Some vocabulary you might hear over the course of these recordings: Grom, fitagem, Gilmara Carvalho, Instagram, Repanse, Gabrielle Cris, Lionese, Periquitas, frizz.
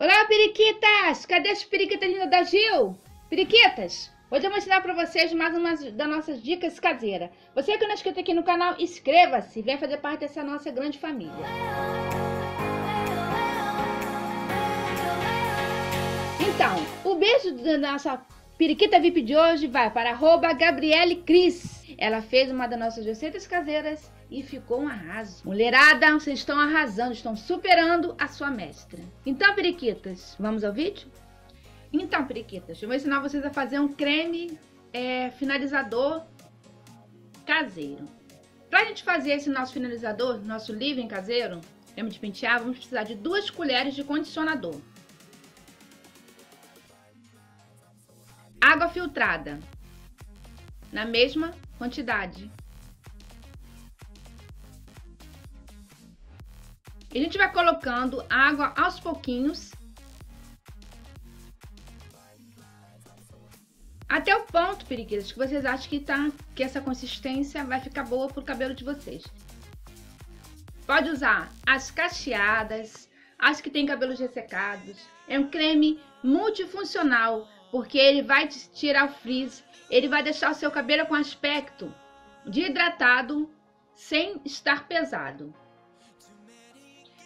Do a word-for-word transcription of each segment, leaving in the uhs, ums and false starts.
Olá, periquitas! Cadê as periquitas lindas da Gil? Periquitas, hoje eu vou ensinar para vocês mais uma das nossas dicas caseiras. Você que não é inscrito aqui no canal, inscreva-se e venha fazer parte dessa nossa grande família. Então, o beijo da nossa periquita V I P de hoje vai para arroba Gabrielle Cris. Ela fez uma das nossas receitas caseiras e ficou um arraso. Mulherada, vocês estão arrasando, estão superando a sua mestra. Então, periquitas, vamos ao vídeo? Então, periquitas, eu vou ensinar vocês a fazer um creme é, finalizador caseiro. Pra gente fazer esse nosso finalizador, nosso leave-in caseiro, creme de pentear, vamos precisar de duas colheres de condicionador. Água filtrada, na mesma quantidade. E a gente vai colocando água aos pouquinhos até o ponto, periquitas, que vocês acham que tá, que essa consistência vai ficar boa pro cabelo de vocês. Pode usar as cacheadas, as que tem cabelos ressecados. É um creme multifuncional, porque ele vai te tirar o frizz, ele vai deixar o seu cabelo com aspecto de hidratado, sem estar pesado.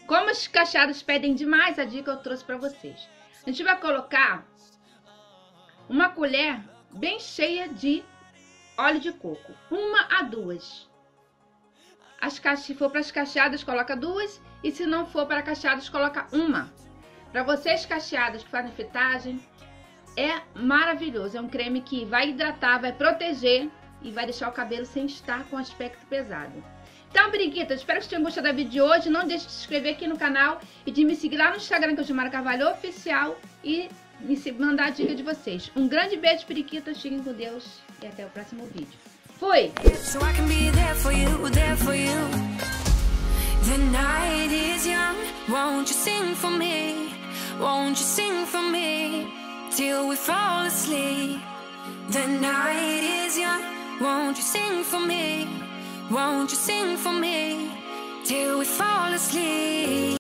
Como os cacheados pedem demais, a dica eu trouxe para vocês. A gente vai colocar uma colher bem cheia de óleo de coco. Uma a duas. As cache... Se for para as cacheadas, coloca duas. E se não for para cacheadas, coloca uma. Para vocês cacheadas que fazem fitagem, é maravilhoso. É um creme que vai hidratar, vai proteger e vai deixar o cabelo sem estar com aspecto pesado. Então, periquitas, espero que vocês tenham gostado do vídeo de hoje. Não deixe de se inscrever aqui no canal e de me seguir lá no Instagram, que é o Gilmara Carvalho Oficial, e me mandar a dica de vocês. Um grande beijo, periquitas, fiquem com Deus e até o próximo vídeo. Fui! Won't you sing for me, till we fall asleep?